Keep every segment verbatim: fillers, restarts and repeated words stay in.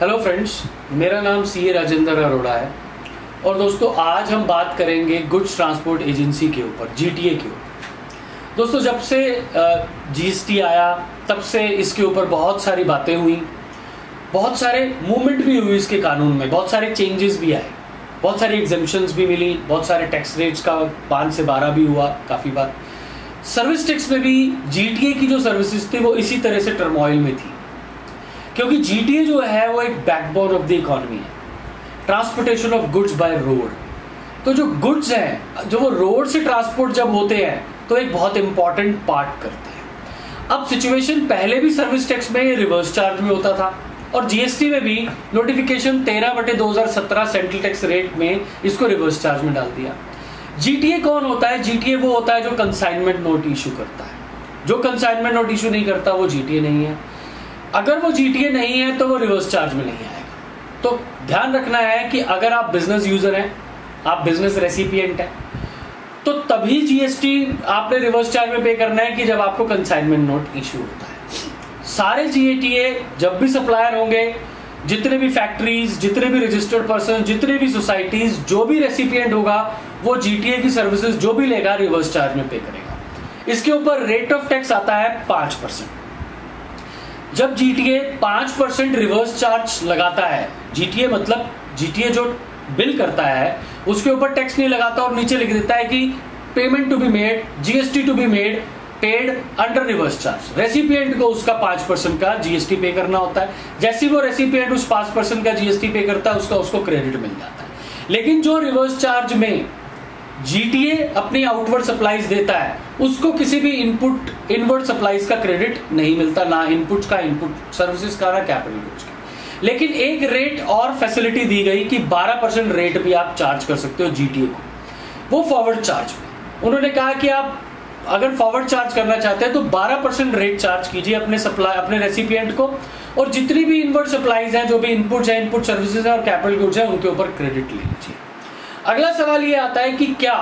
Hello friends, मेरा नाम सी राजेंद्र अरोड़ा है और दोस्तों आज हम बात करेंगे गुड्स ट्रांसपोर्ट एजेंसी के ऊपर, जीटीए के ऊपर। दोस्तों जब से जीएसटी आया तब से इसके ऊपर बहुत सारी बातें हुई, बहुत सारे मूवमेंट भी हुई इसके कानून में, बहुत सारे चेंजेस भी आए, बहुत सारी एग्जम्पशंस भी मिली, बहुत सारे टैक्स रेट्स का पाँच से बारह भी हुआ काफ़ी बार। सर्विस टैक्स में भी जीटीए की जो सर्विसेज थी वो इसी तरह से टर्मोइल में थी, क्योंकि जीटीए जो है वो एक बैकबोन ऑफ द इकोनॉमी है, transportation of goods by road. तो जो गुड्स हैं जो वो रोड से ट्रांसपोर्ट जब होते हैं तो एक बहुत इंपॉर्टेंट पार्ट करते हैं। अब सिचुएशन पहले भी सर्विस टैक्स में रिवर्स चार्ज में होता था और जीएसटी में भी नोटिफिकेशन तेरह बटे दो हजार सत्रह सेंट्रल टैक्स रेट में इसको रिवर्स चार्ज में डाल दिया। जीटीए कौन होता है? जीटीए वो होता है जो कंसाइनमेंट नोट इशू करता है। जो कंसाइनमेंट नोट इशू नहीं करता वो जीटीए नहीं है। अगर वो जीटीए नहीं है तो वो रिवर्स चार्ज में नहीं आएगा। तो ध्यान रखना है कि अगर आप बिजनेस यूजर हैं, आप बिजनेस रेसिपिएंट हैं, तो तभी जीएसटी आपने रिवर्स चार्ज में पे करना है कि जब आपको कंसाइनमेंट नोट इश्यू होता है। सारे जीटीए जब भी सप्लायर होंगे, जितने भी फैक्ट्रीज, जितने भी रजिस्टर्ड पर्सन, जितने भी सोसाइटीज, जो भी रेसिपिएंट होगा वो जीटीए की सर्विसेज जो भी लेगा रिवर्स चार्ज में पे करेगा। इसके ऊपर रेट ऑफ टैक्स आता है पांच परसेंट। जब जीटीए पांच परसेंट रिवर्स चार्ज लगाता है, जीटीए मतलब जीटीए जो बिल करता है उसके ऊपर टैक्स नहीं लगाता और नीचे लिख देता है कि payment to be made, GST to be made paid under reverse charge. Recipient को उसका पांच परसेंट का जीएसटी पे करना होता है। जैसे वो रेसिपिएंट उस पांच परसेंट का जीएसटी पे करता है उसका उसको क्रेडिट मिल जाता है। लेकिन जो रिवर्स चार्ज में जीटीए अपनी आउटवर्ड सप्लाईज देता है उसको किसी भी इनपुट इनवर्ड सप्लाईज का क्रेडिट नहीं मिलता, ना इनपुट का, इनपुट सर्विसेज का, ना कैपिटल गुड्स का। लेकिन एक रेट और फैसिलिटी दी गई कि बारह परसेंट रेट भी आप चार्ज कर सकते हो जीटीए को, वो फॉरवर्ड चार्ज में। उन्होंने कहा कि आप अगर फॉरवर्ड चार्ज करना चाहते हैं तो बारह परसेंट रेट चार्ज कीजिए अपने सप्लाई अपने रेसिपिएंट को, और जितनी भी इनवर्ड सप्लाईज हैं, जो भी इनपुट्स हैं, इनपुट सर्विसेज हैं और कैपिटल गुड्स हैं, उनके ऊपर क्रेडिट ले लीजिए। अगला सवाल ये आता है कि क्या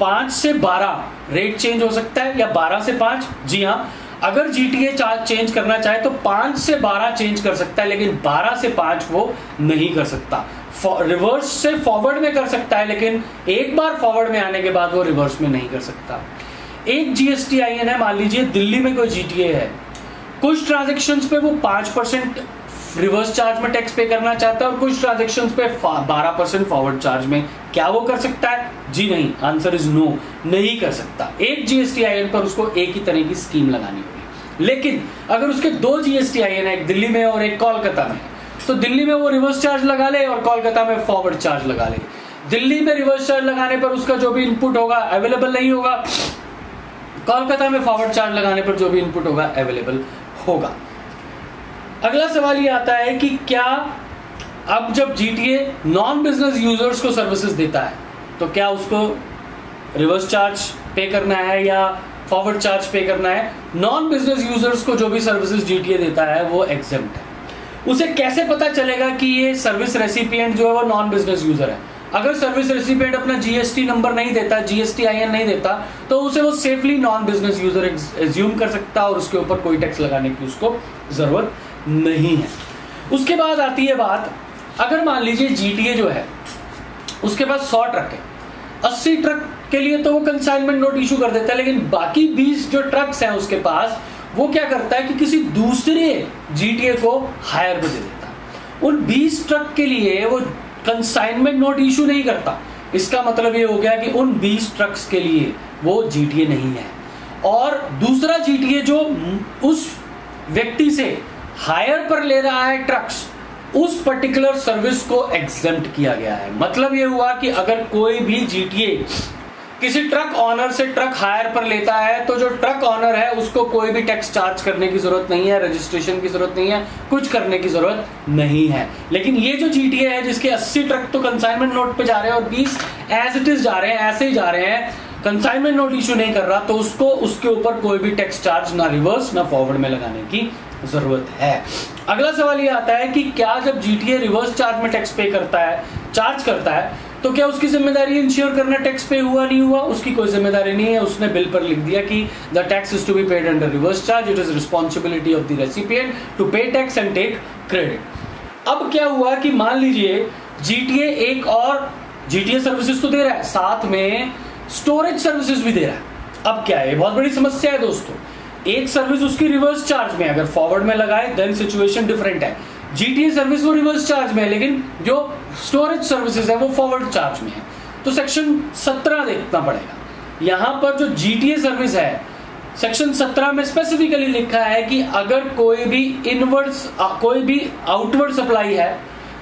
पांच से बारह रेट चेंज हो सकता है या बारह से पांच? जी हाँ, अगर जीटीए चार्ज चेंज करना चाहे तो पांच से बारह चेंज कर सकता है, लेकिन बारह से पांच वो नहीं कर सकता। रिवर्स से फॉरवर्ड में कर सकता है, लेकिन एक बार फॉरवर्ड में आने के बाद वो रिवर्स में नहीं कर सकता। एक जीएसटी आई एन है, मान लीजिए दिल्ली में कोई जीटीए है, कुछ ट्रांजेक्शन्स पे वो पांच परसेंट रिवर्स चार्ज में टैक्स पे करना चाहता है और कुछ ट्रांजैक्शंस पे बारह परसेंट फॉरवर्ड चार्ज में, क्या वो कर सकता है? जी नहीं, आंसर इज नो, नहीं कर सकता। एक जीएसटी आईएन पर उसको एक ही तरह की स्कीम लगानी होगी। लेकिन अगर उसके दो जीएसटी आईएन है, एक दिल्ली में और एक कोलकाता में, तो दिल्ली में वो रिवर्स चार्ज लगा ले और कोलकाता में फॉरवर्ड चार्ज लगा ले। दिल्ली में रिवर्स चार्ज लगाने पर उसका जो भी इनपुट होगा अवेलेबल नहीं होगा, कोलकाता में फॉरवर्ड चार्ज लगाने पर जो भी इनपुट होगा अवेलेबल होगा। अगला सवाल ये आता है कि क्या अब जब जीटीए नॉन बिजनेस यूजर्स को सर्विसेज देता है तो क्या उसको रिवर्स चार्ज पे करना है या फॉरवर्ड चार्ज पे करना है? नॉन बिजनेस यूजर्स को जो भी सर्विसेज जीटीए देता है वो एग्जेम्प्ट है। उसे कैसे पता चलेगा कि ये सर्विस रेसिपिएंट जो है वो नॉन बिजनेस यूजर है? अगर सर्विस रेसिपिएंट अपना जीएसटी नंबर नहीं देता, जीएसटी आईएन नहीं देता, तो उसे वो safely non business user assume कर सकता और उसके ऊपर कोई टैक्स लगाने की उसको जरूरत नहीं है। उसके बाद आती है बात, अगर मान लीजिए जीटीए जो है उसके पास सौ ट्रक है, अस्सी ट्रक के लिए तो वो कंसाइनमेंट नोट इशू कर देता है, लेकिन बाकी बीस जो ट्रक्स हैं उसके पास वो क्या करता है कि किसी दूसरे जीटीए को हायर पे दे देता है। उन बीस ट्रक के लिए वो कंसाइनमेंट नोट इशू नहीं करता। इसका मतलब ये हो गया कि उन बीस ट्रक्स के लिए वो जीटीए नहीं है, और दूसरा जीटीए जो उस व्यक्ति से हायर पर ले रहा है ट्रक्स, उस पर्टिकुलर सर्विस को एग्जेम्प्ट किया गया है। मतलब यह हुआ कि अगर कोई भी जीटीए किसी ट्रक ऑनर से ट्रक हायर पर लेता है तो जो ट्रक ऑनर है उसको कोई भी टैक्स चार्ज करने की जरूरत नहीं है, रजिस्ट्रेशन की जरूरत नहीं है, कुछ करने की जरूरत नहीं है। लेकिन ये जो जीटीए है जिसके अस्सी ट्रक तो कंसाइनमेंट नोट पे जा रहे हैं और बीस एज इट इज जा रहे हैं, ऐसे ही जा रहे हैं, कंसाइनमेंट नोट इश्यू नहीं कर रहा, तो उसको उसके ऊपर कोई भी टैक्स चार्ज ना रिवर्स ना फॉरवर्ड में लगाने की जरूरत है। अगला सवाल ये आता है कि क्या जब जीटीए रिवर्स चार्ज में टैक्स पे करता है, चार्ज करता है, तो क्या उसकी जिम्मेदारी इंश्योर करना टैक्स पे हुआ नहीं हुआ? उसकी कोई जिम्मेदारी नहीं है। उसने बिल पर लिख दिया कि the tax is to be paid under reverse charge, it is responsibility of the recipient to pay tax and take credit. अब क्या हुआ कि मान लीजिए जीटीए एक और जीटीए सर्विसेज तो दे रहा है, साथ में स्टोरेज सर्विसेज भी दे रहा है। अब क्या है, बहुत बड़ी समस्या है दोस्तों। एक सर्विस उसकी रिवर्स चार्ज में, अगर फॉरवर्ड में लगाए देन सिचुएशन डिफरेंट है। जीटीए सर्विस वो रिवर्स चार्ज में है, लेकिन जो स्टोरेज सर्विसेज है वो फॉरवर्ड चार्ज में है, तो सेक्शन सत्रह देखना पड़ेगा। यहां पर जो जीटीए सर्विस है सेक्शन सत्रह में स्पेसिफिकली लिखा है कि अगर कोई भी इनवर्स कोई भी आउटवर्ड सप्लाई है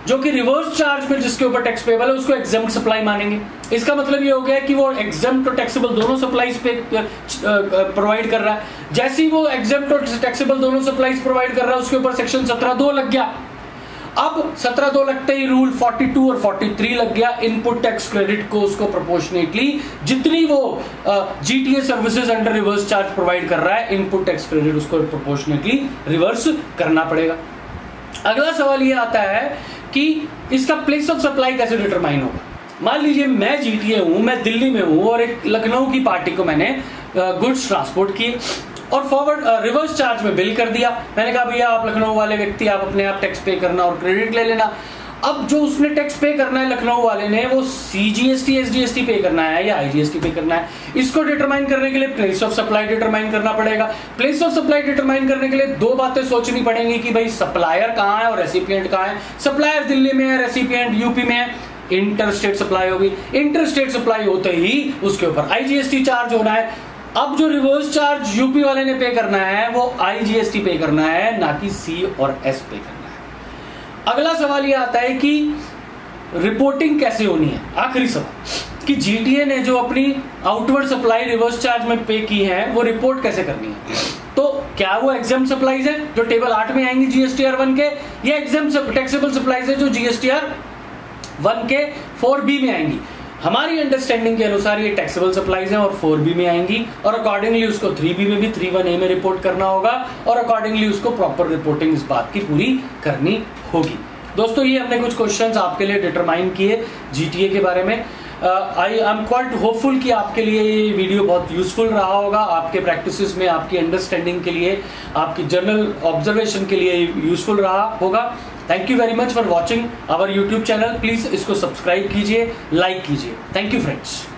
जो कि रिवर्स चार्ज में जिसके ऊपर टैक्स पेबल है उसको एग्जम्प्ट सप्लाई मानेंगे। इसका मतलब ये हो गया कि वो एग्जम्प्ट और टैक्सेबल दोनों सप्लाईज पे प्रोवाइड कर रहा है। जैसे ही वो एग्जम्प्ट और टैक्सेबल दोनों सप्लाईज प्रोवाइड कर रहा है उसके ऊपर सेक्शन सत्रह दो लग गया। अब सत्रह दो लगते ही रूल बयालीस और तैंतालीस लग गया। इनपुट टैक्स क्रेडिट को उसको प्रोपोर्शनेटली जितनी वो GTA services under reverse charge provide कर रहा है इनपुट टैक्स क्रेडिट उसको प्रोपोर्शनेटली रिवर्स करना पड़ेगा। अगला सवाल ये आता है कि इसका प्लेस ऑफ सप्लाई कैसे डिटरमाइन होगा। मान लीजिए मैं जीटीए हूं, मैं दिल्ली में हूं और एक लखनऊ की पार्टी को मैंने गुड्स ट्रांसपोर्ट किए और फॉरवर्ड रिवर्स चार्ज में बिल कर दिया। मैंने कहा भैया आप लखनऊ वाले व्यक्ति आप अपने आप टैक्स पे करना और क्रेडिट ले लेना। अब जो उसने टैक्स पे करना है लखनऊ वाले ने वो C G S T S G S T pay करना है या आई जी एस टी पे करना है, इसको डिटरमाइन करने के लिए प्लेस ऑफ सप्लाई डिटरमाइन करना पड़ेगा। प्लेस ऑफ सप्लाई डिटरमाइन करने के लिए दो बातें सोचनी पड़ेंगी कि भाई सप्लायर कहाँ है और रेसिपिएंट कहाँ है। सप्लायर दिल्ली में है, रेसिपिएंट यूपी में है, इंटरस्टेट सप्लाई होगी। इंटरस्टेट सप्लाई होते ही उसके ऊपर I G S T charge होना है। अब जो रिवर्स चार्ज यूपी वाले ने पे करना है वो आईजीएसटी पे करना है, ना कि सी और एस पे करना है। अगला सवाल ये आता है कि रिपोर्टिंग कैसे होनी है। आखिरी सवाल कि जीटीए ने जो अपनी आउटवर्ड सप्लाई रिवर्स चार्ज में पे की है वो रिपोर्ट कैसे करनी है। तो क्या वो एग्जाम सप्लाईज है जो टेबल आठ में आएंगी जीएसटीआर वन के, या एग्जाम टैक्सेबल सप्लाईज है जो जीएसटीआर वन के फोर बी में आएंगी। हमारी अंडरस्टैंडिंग के अनुसार ये टैक्सेबल सप्लाईज हैं और फोर बी में आएंगी और अकॉर्डिंगली उसको थ्री बी में भी थ्री वन ए में रिपोर्ट करना होगा और अकॉर्डिंगली उसको प्रॉपर रिपोर्टिंग इस बात की पूरी करनी होगी। दोस्तों ये हमने कुछ क्वेश्चंस आपके लिए डिटरमाइन किए जीटीए के बारे में। आई एम क्वाइट होपफुल कि आपके लिए ये वीडियो बहुत यूजफुल रहा होगा, आपके प्रैक्टिसेस में, आपकी अंडरस्टैंडिंग के लिए, आपकी जनरल ऑब्जर्वेशन के लिए यूजफुल रहा होगा। Thank you very much for watching our YouTube channel. Please इसको सब्सक्राइब कीजिए, लाइक कीजिए। Thank you friends.